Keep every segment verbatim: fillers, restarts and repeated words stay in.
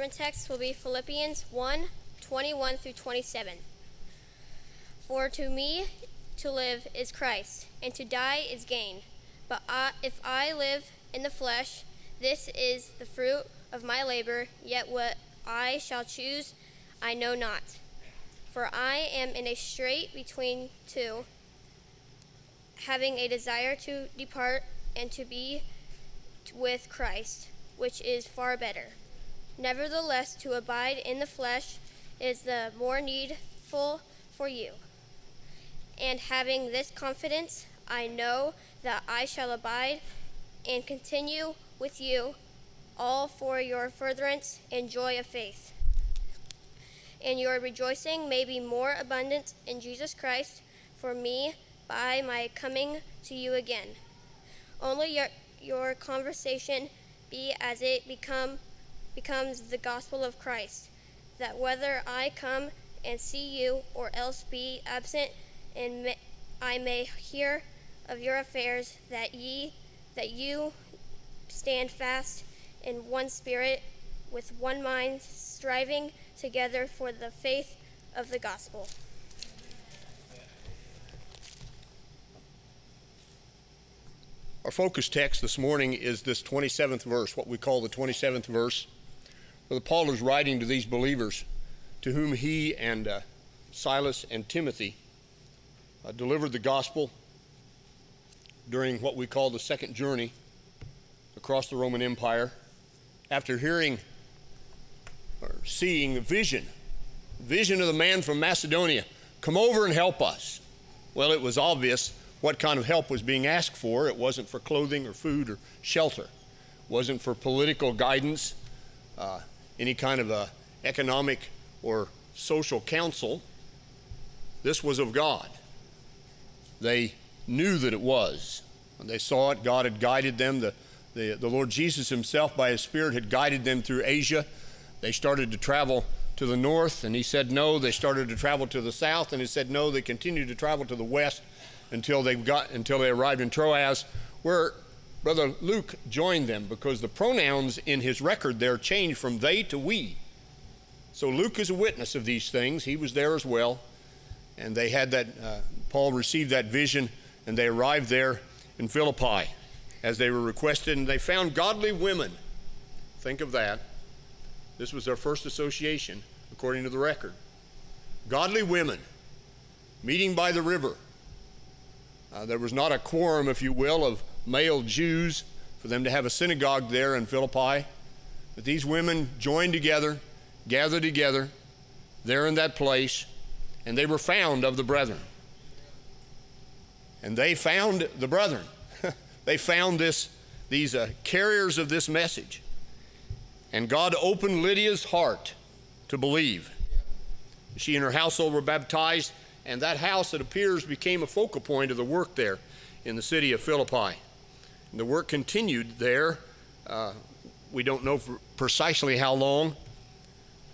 Sermon text will be Philippians one, twenty-one through twenty-seven. For to me to live is Christ, and to die is gain. But I, if I live in the flesh, this is the fruit of my labor, yet what I shall choose I know not. For I am in a strait between two, having a desire to depart and to be with Christ, which is far better. Nevertheless, to abide in the flesh is the more needful for you. And having this confidence, I know that I shall abide and continue with you all for your furtherance and joy of faith. And your rejoicing may be more abundant in Jesus Christ for me by my coming to you again. Only your, your conversation be as it become becomes the gospel of Christ, that whether I come and see you or else be absent, and may, I may hear of your affairs, that ye that you stand fast in one spirit, with one mind, striving together for the faith of the gospel. Our focus text this morning is this twenty-seventh verse, what we call the twenty-seventh verse. Brother Paul is writing to these believers, to whom he and uh, Silas and Timothy uh, delivered the gospel during what we call the second journey across the Roman Empire, after hearing or seeing the vision, vision of the man from Macedonia, come over and help us. Well, it was obvious what kind of help was being asked for. It wasn't for clothing or food or shelter. It wasn't for political guidance. Uh, any kind of a economic or social counsel. This was of God. They knew that it was. When they saw it, God had guided them. The, the, the Lord Jesus himself by his Spirit had guided them through Asia. They started to travel to the north, and he said no. They started to travel to the south, and he said no. They continued to travel to the west until they got until they arrived in Troas, where Brother Luke joined them, because the pronouns in his record there changed from they to we. So Luke is a witness of these things. He was there as well. And they had that, uh, Paul received that vision, and they arrived there in Philippi as they were requested, and they found godly women. Think of that. This was their first association, according to the record. Godly women meeting by the river. Uh, there was not a quorum, if you will, of male Jews for them to have a synagogue there in Philippi. But these women joined together, gathered together there in that place, and they were found of the brethren. And they found the brethren. They found this, these uh, carriers of this message. And God opened Lydia's heart to believe. She and her household were baptized, and that house, it appears, became a focal point of the work there in the city of Philippi. And the work continued there. Uh, we don't know for precisely how long,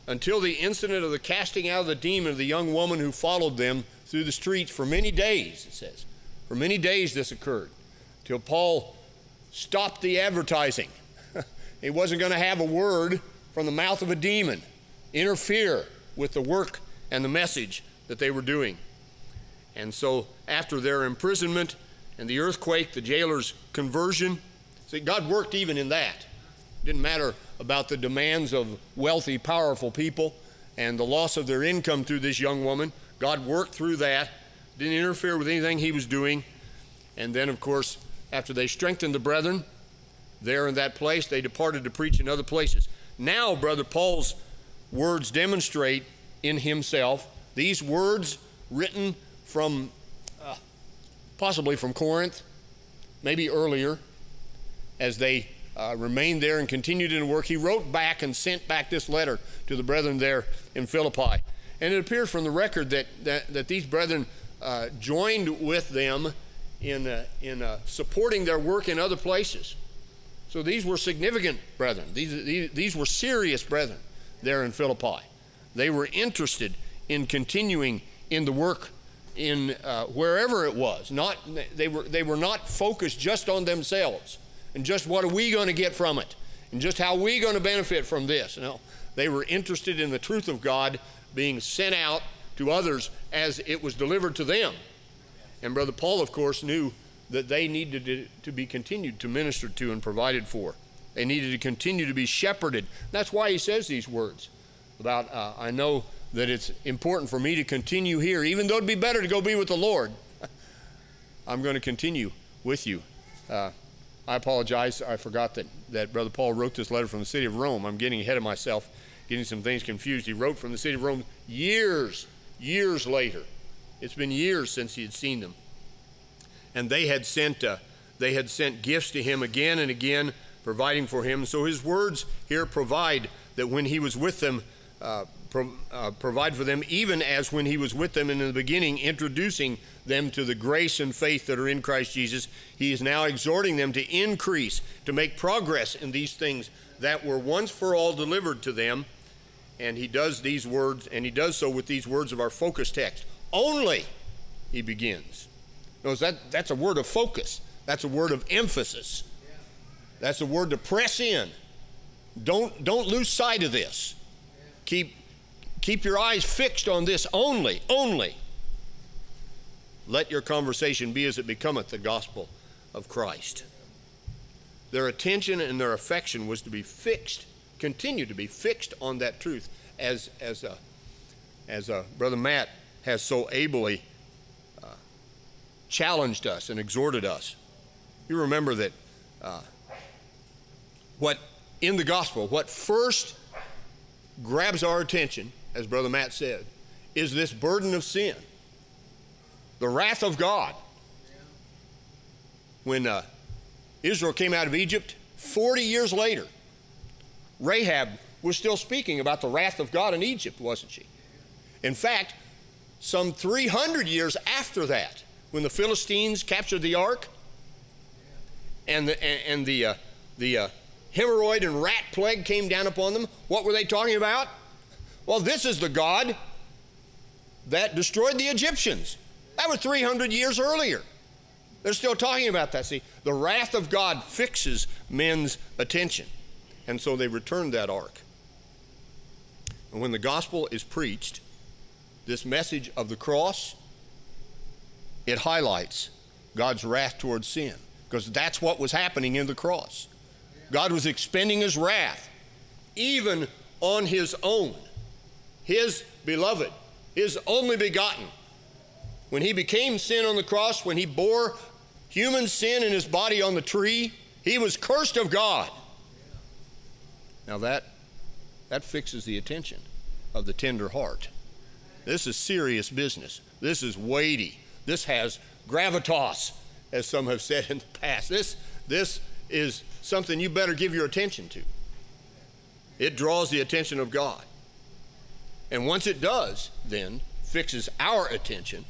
until the incident of the casting out of the demon of the young woman who followed them through the streets for many days, it says. For many days this occurred, till Paul stopped the advertising. He wasn't going to have a word from the mouth of a demon interfere with the work and the message that they were doing. And so after their imprisonment and the earthquake, the jailer's conversion, see, God worked even in that. It didn't matter about the demands of wealthy, powerful people and the loss of their income through this young woman. God worked through that, didn't interfere with anything he was doing. And then, of course, after they strengthened the brethren, there in that place, they departed to preach in other places. Now, Brother Paul's words demonstrate in himself, these words written from, uh, possibly from Corinth, maybe earlier, as they uh, remained there and continued in the work. He wrote back and sent back this letter to the brethren there in Philippi. And it appears from the record that, that, that these brethren uh, joined with them in, uh, in uh, supporting their work in other places. So these were significant brethren. These, these, these were serious brethren there in Philippi. They were interested in continuing in the work in uh, wherever it was. Not, they, were, they were not focused just on themselves and just what are we going to get from it and just how are we going to benefit from this. No, They were interested in the truth of God being sent out to others as it was delivered to them. And Brother Paul, of course, knew that they needed to be continued to minister to and provided for. They needed to continue to be shepherded. That's why he says these words about, uh, I know that it's important for me to continue here, even though it'd be better to go be with the Lord. I'm going to continue with you. Uh, I apologize. I forgot that, that Brother Paul wrote this letter from the city of Rome. I'm getting ahead of myself, getting some things confused. He wrote from the city of Rome years, years later. It's been years since he had seen them. And they had sent, uh, they had sent gifts to him again and again, providing for him. So his words here provide that when he was with them, uh, pro uh, provide for them, even as when he was with them in the beginning, introducing them to the grace and faith that are in Christ Jesus. He is now exhorting them to increase, to make progress in these things that were once for all delivered to them. And he does these words, and he does so with these words of our focus text. Only, he begins. Notice that, that's a word of focus. That's a word of emphasis. That's a word to press in. Don't, don't lose sight of this. Keep, keep your eyes fixed on this only, only. Let your conversation be as it becometh the gospel of Christ. Their attention and their affection was to be fixed, continue to be fixed on that truth, as, as, a, as a Brother Matt has so ably uh, challenged us and exhorted us. You remember that uh, what in the gospel, what first grabs our attention, as Brother Matt said, is this burden of sin. The wrath of God. When uh, Israel came out of Egypt, forty years later, Rahab was still speaking about the wrath of God in Egypt, wasn't she? In fact, some three hundred years after that, when the Philistines captured the ark, and the, and, and the, uh, the uh, hemorrhoid and rat plague came down upon them, what were they talking about? Well, this is the God that destroyed the Egyptians. That was three hundred years earlier. They're still talking about that. See, the wrath of God fixes men's attention. And so they returned that ark. And when the gospel is preached, this message of the cross, it highlights God's wrath towards sin, because that's what was happening in the cross. God was expending his wrath even on his own, his beloved, his only begotten. When he became sin on the cross, when he bore human sin in his body on the tree, he was cursed of God. Now that, that fixes the attention of the tender heart. This is serious business. This is weighty. This has gravitas, as some have said in the past. This, this is something you better give your attention to. It draws the attention of God. And once it does, then, fixes our attention,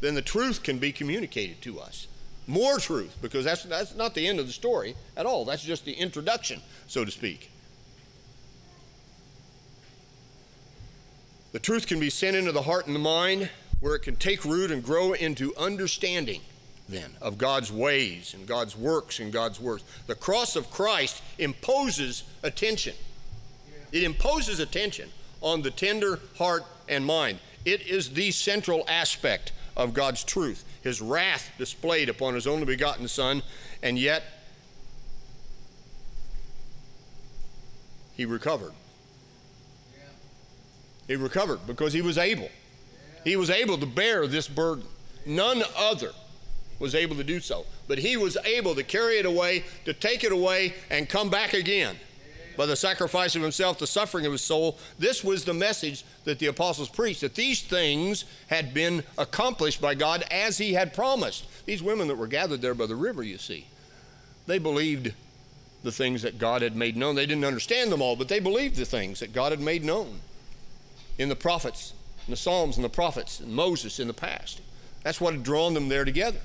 then the truth can be communicated to us. More truth, because that's, that's not the end of the story at all. That's just the introduction, so to speak. The truth can be sent into the heart and the mind, where it can take root and grow into understanding, then, of God's ways and God's works and God's words. The cross of Christ imposes attention. It imposes attention on the tender heart and mind. It is the central aspect of God's truth, his wrath displayed upon his only begotten Son, and yet he recovered. Yeah. He recovered because he was able. Yeah. He was able to bear this burden. Yeah. None other was able to do so, but he was able to carry it away, to take it away, and come back again. By the sacrifice of himself, the suffering of his soul. This was the message that the apostles preached, that these things had been accomplished by God as he had promised. These women that were gathered there by the river, you see, they believed the things that God had made known. They didn't understand them all, but they believed the things that God had made known in the prophets, in the Psalms and the prophets, and Moses in the past. That's what had drawn them there together.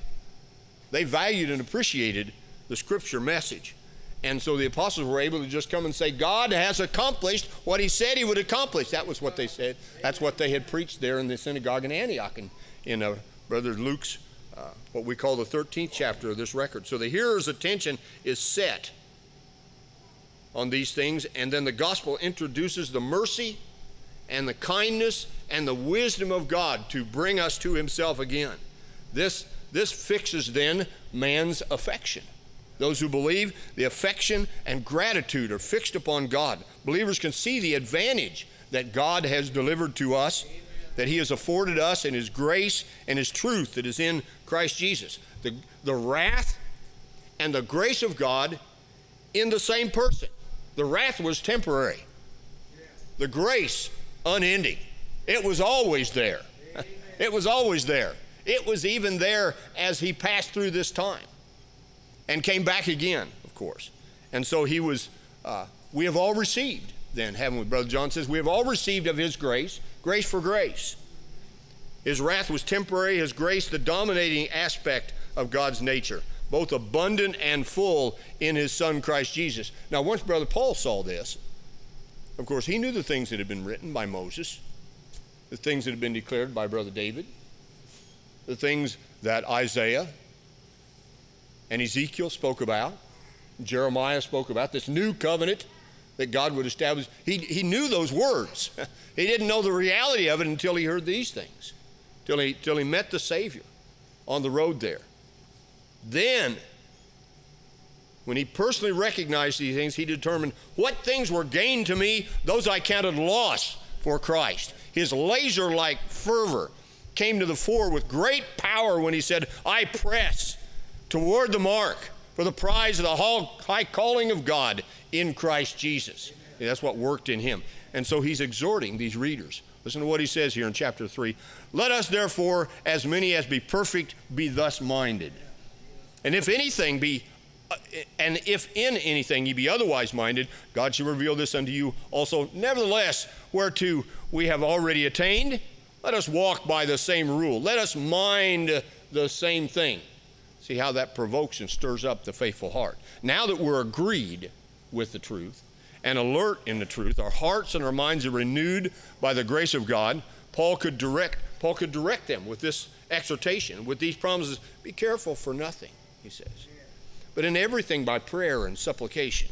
They valued and appreciated the Scripture message. And so the apostles were able to just come and say, God has accomplished what he said he would accomplish. That was what they said. That's what they had preached there in the synagogue in Antioch, and in uh, Brother Luke's, uh, what we call the thirteenth chapter of this record. So the hearer's attention is set on these things. And then the gospel introduces the mercy and the kindness and the wisdom of God to bring us to himself again. This, this fixes then man's affection. Those who believe, the affection and gratitude are fixed upon God. Believers can see the advantage that God has delivered to us, that he has afforded us in his grace and his truth that is in Christ Jesus. The, the wrath and the grace of God in the same person. The wrath was temporary. The grace, unending. It was always there. It was always there. It was even there as he passed through this time. And came back again, of course. And so he was, uh, we have all received then, haven't we? Brother John says, we have all received of his grace, grace for grace. His wrath was temporary, his grace the dominating aspect of God's nature, both abundant and full in his son Christ Jesus. Now once Brother Paul saw this, of course he knew the things that had been written by Moses, the things that had been declared by Brother David, the things that Isaiah and Ezekiel spoke about, Jeremiah spoke about, this new covenant that God would establish. He, he knew those words. He didn't know the reality of it until he heard these things, till he, till he met the Savior on the road there. Then, when he personally recognized these things, he determined what things were gained to me, those I counted loss for Christ. His laser-like fervor came to the fore with great power when he said, I press toward the mark for the prize of the high calling of God in Christ Jesus. And that's what worked in him. And so he's exhorting these readers. Listen to what he says here in chapter three. Let us therefore, as many as be perfect, be thus minded. And if anything be, uh, and if in anything ye be otherwise minded, God shall reveal this unto you also. Nevertheless, whereto we have already attained, let us walk by the same rule. Let us mind the same thing. See how that provokes and stirs up the faithful heart. Now that we're agreed with the truth and alert in the truth, our hearts and our minds are renewed by the grace of God. Paul could direct, Paul could direct them with this exhortation, with these promises. Be careful for nothing, he says. But in everything by prayer and supplication,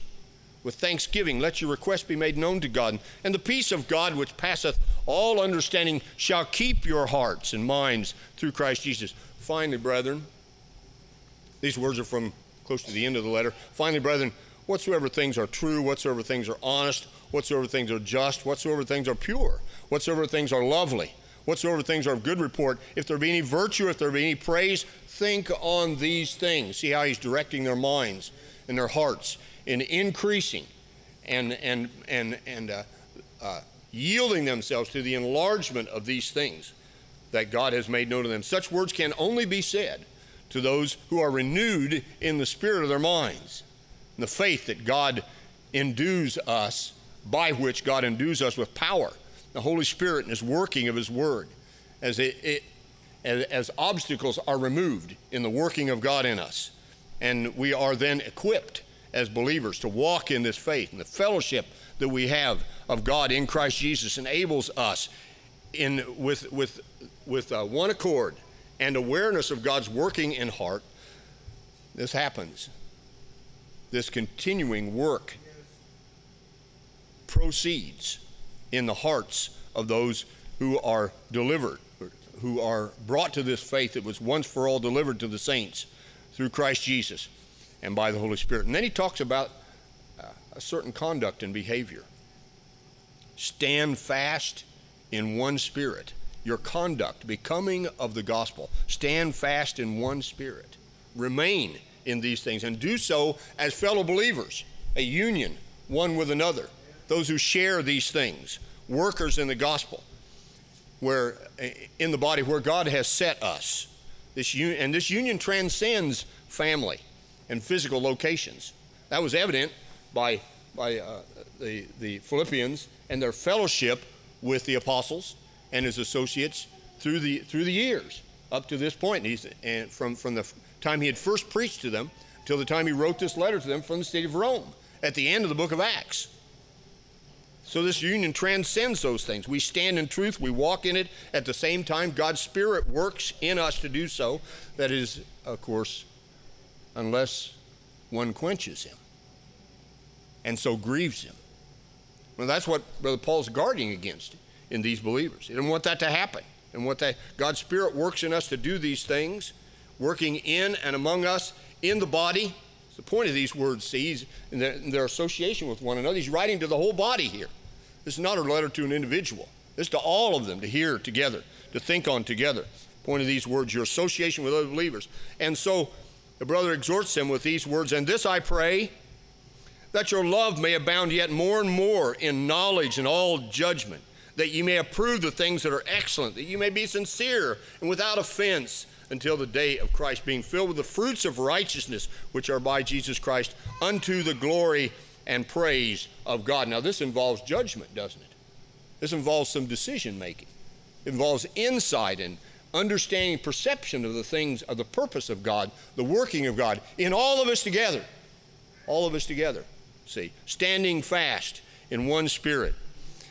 with thanksgiving, let your requests be made known to God. And the peace of God which passeth all understanding shall keep your hearts and minds through Christ Jesus. Finally, brethren, these words are from close to the end of the letter. Finally, brethren, whatsoever things are true, whatsoever things are honest, whatsoever things are just, whatsoever things are pure, whatsoever things are lovely, whatsoever things are of good report, if there be any virtue, if there be any praise, think on these things. See how he's directing their minds and their hearts in increasing and, and, and, and uh, uh, yielding themselves to the enlargement of these things that God has made known to them. Such words can only be said to those who are renewed in the spirit of their minds, and the faith that God endues us, by which God endues us with power, the Holy Spirit and his working of his word, as, it, it, as, as obstacles are removed in the working of God in us. And we are then equipped as believers to walk in this faith, and the fellowship that we have of God in Christ Jesus enables us in, with, with, with uh, one accord, and awareness of God's working in heart, this happens. This continuing work proceeds in the hearts of those who are delivered, who are brought to this faith that was once for all delivered to the saints through Christ Jesus and by the Holy Spirit. And then he talks about uh, a certain conduct and behavior. Stand fast in one spirit. Your conduct, becoming of the gospel. Stand fast in one spirit. Remain in these things and do so as fellow believers, a union, one with another, those who share these things, workers in the gospel, where in the body where God has set us. This un- and this union transcends family and physical locations. That was evident by, by uh, the, the Philippians and their fellowship with the apostles and his associates through the, through the years up to this point. And, he's, and from, from the time he had first preached to them till the time he wrote this letter to them from the state of Rome at the end of the book of Acts. So this union transcends those things. We stand in truth, we walk in it. At the same time, God's Spirit works in us to do so. That is, of course, unless one quenches him. and so grieves him. Well, that's what Brother Paul's guarding against in these believers. He doesn't want that to happen. And what that God's Spirit works in us to do these things, working in and among us in the body. It's the point of these words, see, and their, their association with one another. He's writing to the whole body here. This is not a letter to an individual. This is to all of them to hear together, to think on together. Point of these words, your association with other believers. And so the brother exhorts them with these words, and this I pray, that your love may abound yet more and more in knowledge and all judgment, that ye may approve the things that are excellent, that you may be sincere and without offense until the day of Christ, being filled with the fruits of righteousness, which are by Jesus Christ, unto the glory and praise of God. Now this involves judgment, doesn't it? This involves some decision-making. It involves insight and understanding, perception of the things, of the purpose of God, the working of God, in all of us together, all of us together, see, standing fast in one spirit.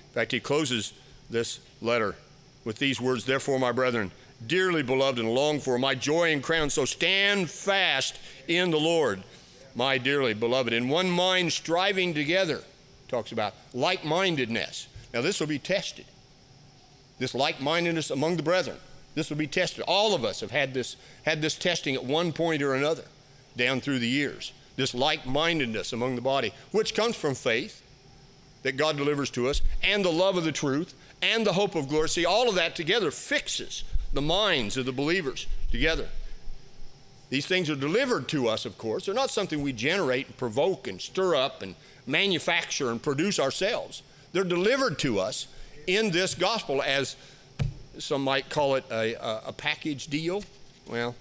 In fact, he closes this letter with these words, therefore, my brethren, dearly beloved and longed for, my joy and crown, so stand fast in the Lord, my dearly beloved. In one mind striving together, talks about like-mindedness. Now, this will be tested, this like-mindedness among the brethren. This will be tested. All of us have had this, had this testing at one point or another down through the years, this like-mindedness among the body, which comes from faith, that God delivers to us, and the love of the truth, and the hope of glory. See, all of that together fixes the minds of the believers together. These things are delivered to us, of course. They're not something we generate and provoke and stir up and manufacture and produce ourselves. They're delivered to us in this gospel, as some might call it a, a, a package deal. Well,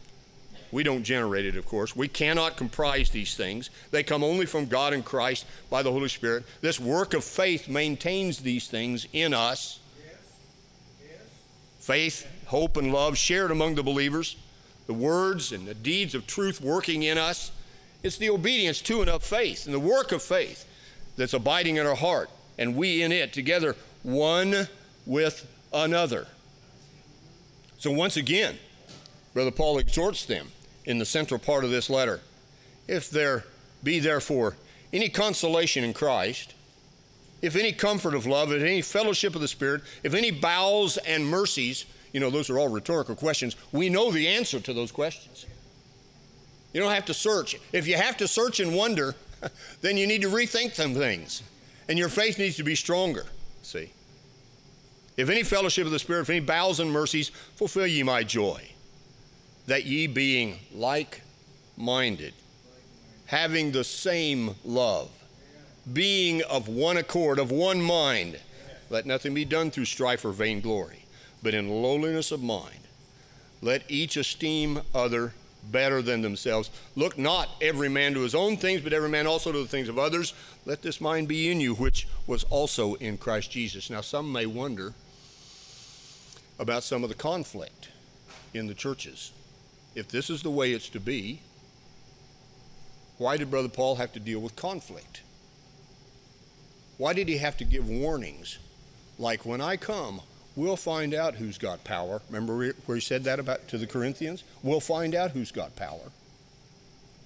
we don't generate it, of course. We cannot comprise these things. They come only from God and Christ by the Holy Spirit. This work of faith maintains these things in us. Yes. Yes. Faith, hope, and love shared among the believers. The words and the deeds of truth working in us. It's the obedience to and of faith and the work of faith that's abiding in our heart, and we in it together, one with another. So once again, Brother Paul exhorts them in the central part of this letter. If there be therefore any consolation in Christ, if any comfort of love, if any fellowship of the Spirit, if any bowels and mercies, you know, those are all rhetorical questions. We know the answer to those questions. You don't have to search. If you have to search and wonder, then you need to rethink some things. And your faith needs to be stronger, see. If any fellowship of the Spirit, if any bowels and mercies, fulfill ye my joy, that ye being like-minded, having the same love, being of one accord, of one mind, let nothing be done through strife or vainglory, but in lowliness of mind, let each esteem other better than themselves. Look not every man to his own things, but every man also to the things of others. Let this mind be in you, which was also in Christ Jesus. Now, some may wonder about some of the conflict in the churches. If this is the way it's to be, why did Brother Paul have to deal with conflict? Why did he have to give warnings? Like, when I come, we'll find out who's got power. Remember where he said that about to the Corinthians? We'll find out who's got power.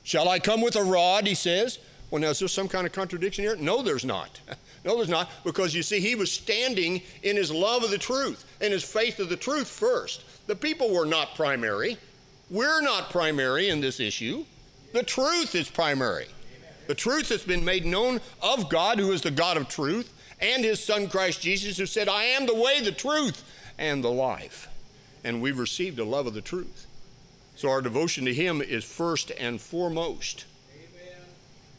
Shall I come with a rod, he says. Well, now, is there some kind of contradiction here? No, there's not. No, there's not, because you see, he was standing in his love of the truth, in his faith of the truth first. The people were not primary. We're not primary in this issue. The truth is primary. The truth that's been made known of God, who is the God of truth, and his Son, Christ Jesus, who said, I am the way, the truth, and the life. And we've received a love of the truth. So our devotion to him is first and foremost. Amen.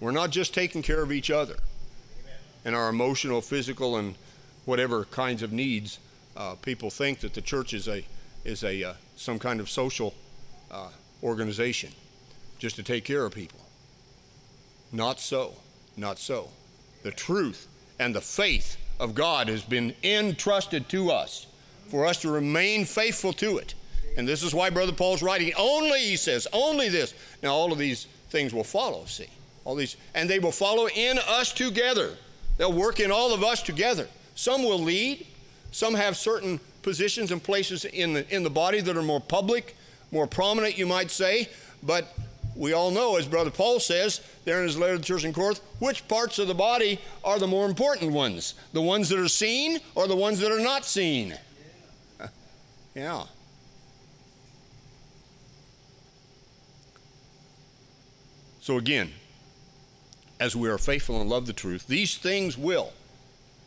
We're not just taking care of each other. Amen. And our emotional, physical, and whatever kinds of needs. Uh, people think that the church is a, is a uh, some kind of social Uh, organization just to take care of people. Not so, not so. The truth and the faith of God has been entrusted to us for us to remain faithful to it. And this is why Brother Paul's writing, only, he says, only this. Now, all of these things will follow, see, all these, and they will follow in us together. They'll work in all of us together. Some will lead, some have certain positions and places in the, in the body that are more public, more prominent, you might say, but we all know, as Brother Paul says there in his letter to the church in Corinth, which parts of the body are the more important ones? The ones that are seen or the ones that are not seen? Yeah. yeah. So again, as we are faithful and love the truth, these things will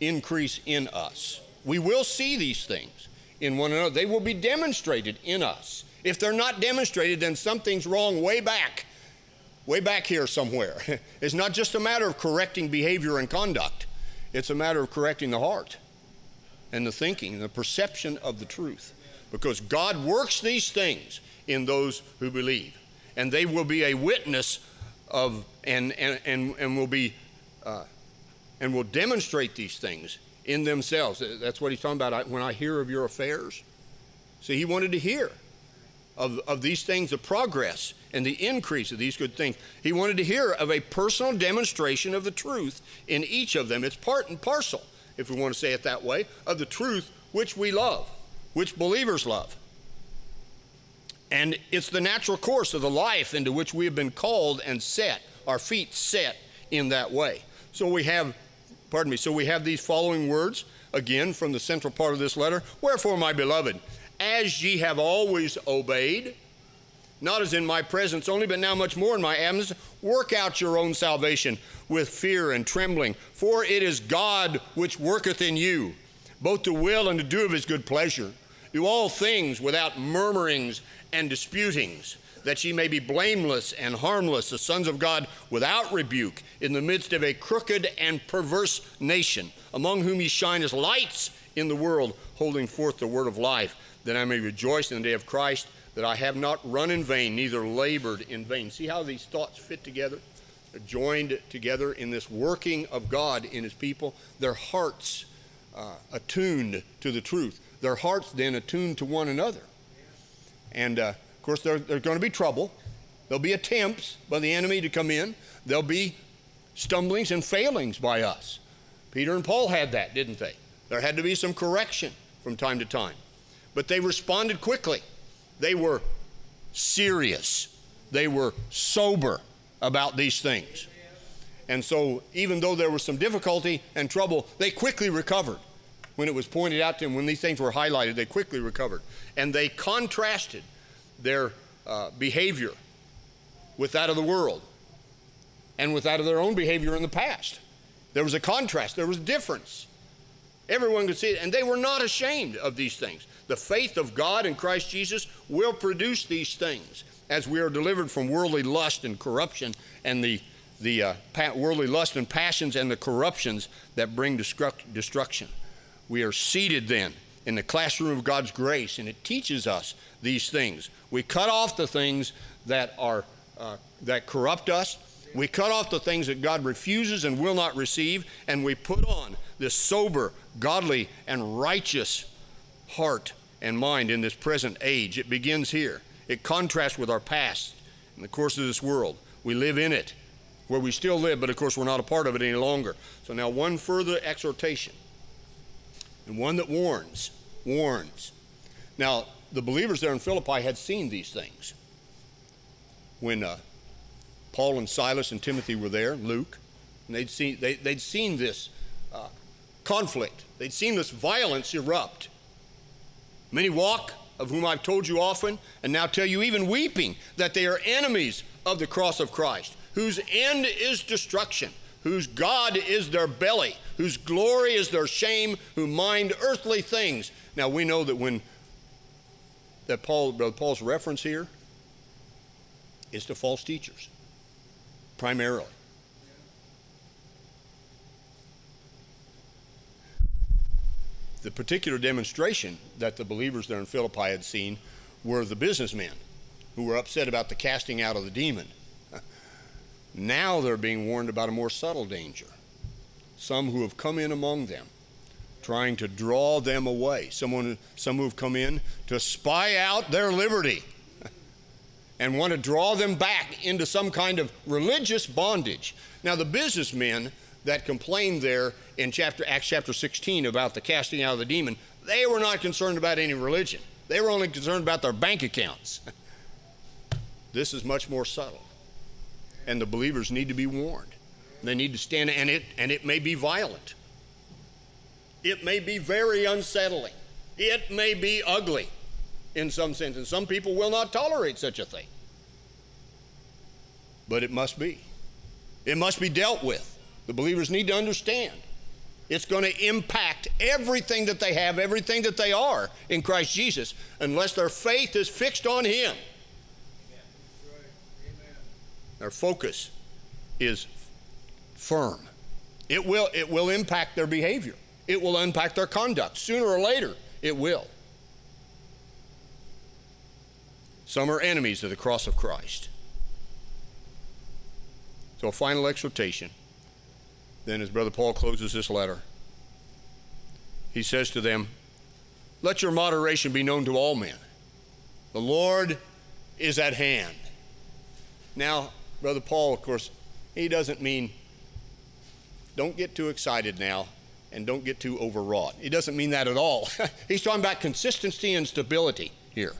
increase in us. We will see these things in one another. They will be demonstrated in us. If they're not demonstrated, then something's wrong way back, way back here somewhere. It's not just a matter of correcting behavior and conduct. It's a matter of correcting the heart and the thinking and the perception of the truth, because God works these things in those who believe, and they will be a witness of and, and, and, and will be uh, and will demonstrate these things in themselves. That's what he's talking about. I, when I hear of your affairs, see, he wanted to hear of, of these things, the progress and the increase of these good things. He wanted to hear of a personal demonstration of the truth in each of them. It's part and parcel, if we want to say it that way, of the truth which we love, which believers love. And it's the natural course of the life into which we have been called and set, our feet set in that way. So we have, pardon me, so we have these following words, again, from the central part of this letter. Wherefore, my beloved, as ye have always obeyed, not as in my presence only, but now much more in my absence, work out your own salvation with fear and trembling. For it is God which worketh in you, both to will and to do of his good pleasure. Do all things without murmurings and disputings, that ye may be blameless and harmless, the sons of God without rebuke, in the midst of a crooked and perverse nation, among whom ye shine as lights in the world, holding forth the word of life, that I may rejoice in the day of Christ, that I have not run in vain, neither labored in vain. See how these thoughts fit together? They're joined together in this working of God in his people, their hearts uh, attuned to the truth. Their hearts then attuned to one another. And, uh, of course, there, there's going to be trouble. There'll be attempts by the enemy to come in. There'll be stumblings and failings by us. Peter and Paul had that, didn't they? There had to be some correction from time to time. But they responded quickly. They were serious. They were sober about these things. And so even though there was some difficulty and trouble, they quickly recovered. When it was pointed out to them, when these things were highlighted, they quickly recovered. And they contrasted their uh, behavior with that of the world and with that of their own behavior in the past. There was a contrast. There was a difference. Everyone could see it. And they were not ashamed of these things. The faith of God in Christ Jesus will produce these things as we are delivered from worldly lust and corruption and the, the uh, worldly lust and passions and the corruptions that bring destruct destruction. We are seated then in the classroom of God's grace, and it teaches us these things. We cut off the things that are uh, that corrupt us. We cut off the things that God refuses and will not receive, and we put on this sober, godly, and righteous heart and mind in this present age. It begins here. It contrasts with our past and the course of this world. We live in it, where we still live, but of course we're not a part of it any longer. So now one further exhortation. And one that warns, warns. Now, the believers there in Philippi had seen these things. When uh, Paul and Silas and Timothy were there, Luke, and they'd seen, they, they'd seen this uh, conflict. They'd seen this violence erupt. Many walk, of whom I've told you often, and now tell you even weeping, that they are enemies of the cross of Christ, whose end is destruction, whose God is their belly, whose glory is their shame, who mind earthly things. Now we know that when that Paul, Brother Paul's reference here is to false teachers, primarily. The particular demonstration that the believers there in Philippi had seen were the businessmen who were upset about the casting out of the demon. Now they're being warned about a more subtle danger. Some who have come in among them, trying to draw them away. Someone, some who have come in to spy out their liberty and want to draw them back into some kind of religious bondage. Now the businessmen that complained there in chapter, Acts chapter sixteen about the casting out of the demon, they were not concerned about any religion. They were only concerned about their bank accounts. This is much more subtle. and the believers need to be warned. They need to stand, and it, and it may be violent. It may be very unsettling. It may be ugly in some sense, and some people will not tolerate such a thing. But it must be. It must be dealt with. The believers need to understand it's going to impact everything that they have, everything that they are in Christ Jesus, unless their faith is fixed on Him. Their focus is firm. It will, it will impact their behavior. It will impact their conduct. Sooner or later, it will. Some are enemies of the cross of Christ. So a final exhortation. Then as Brother Paul closes this letter, he says to them, let your moderation be known to all men. The Lord is at hand. Now, Brother Paul, of course, he doesn't mean don't get too excited now and don't get too overwrought. He doesn't mean that at all. He's talking about consistency and stability here.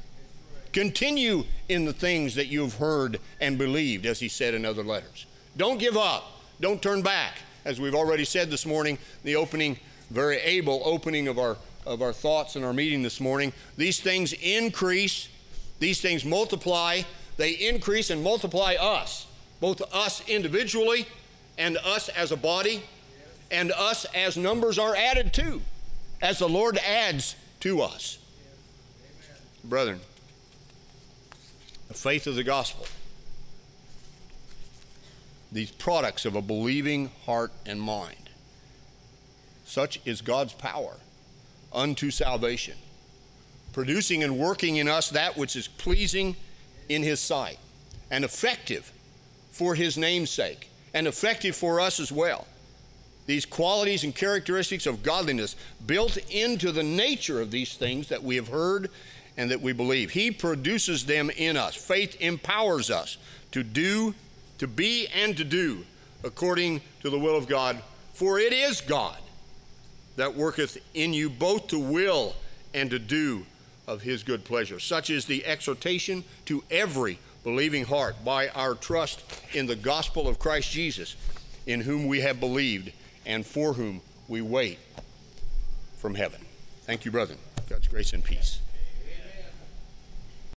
Continue in the things that you've heard and believed, as he said in other letters. Don't give up. Don't turn back. As we've already said this morning, the opening, very able opening of our, of our thoughts in our meeting this morning, these things increase, these things multiply, they increase and multiply us, both us individually and us as a body, and us as numbers are added to, as the Lord adds to us. Yes. Brethren, the faith of the gospel, these products of a believing heart and mind, such is God's power unto salvation, producing and working in us that which is pleasing in His sight, and effective for His name's sake, and effective for us as well. These qualities and characteristics of godliness built into the nature of these things that we have heard and that we believe. He produces them in us. Faith empowers us to do, to be, and to do according to the will of God. For it is God that worketh in you both to will and to do of His good pleasure. Such is the exhortation to every believing heart by our trust in the gospel of Christ Jesus, in whom we have believed, and for whom we wait from heaven. Thank you, brethren. God's grace and peace.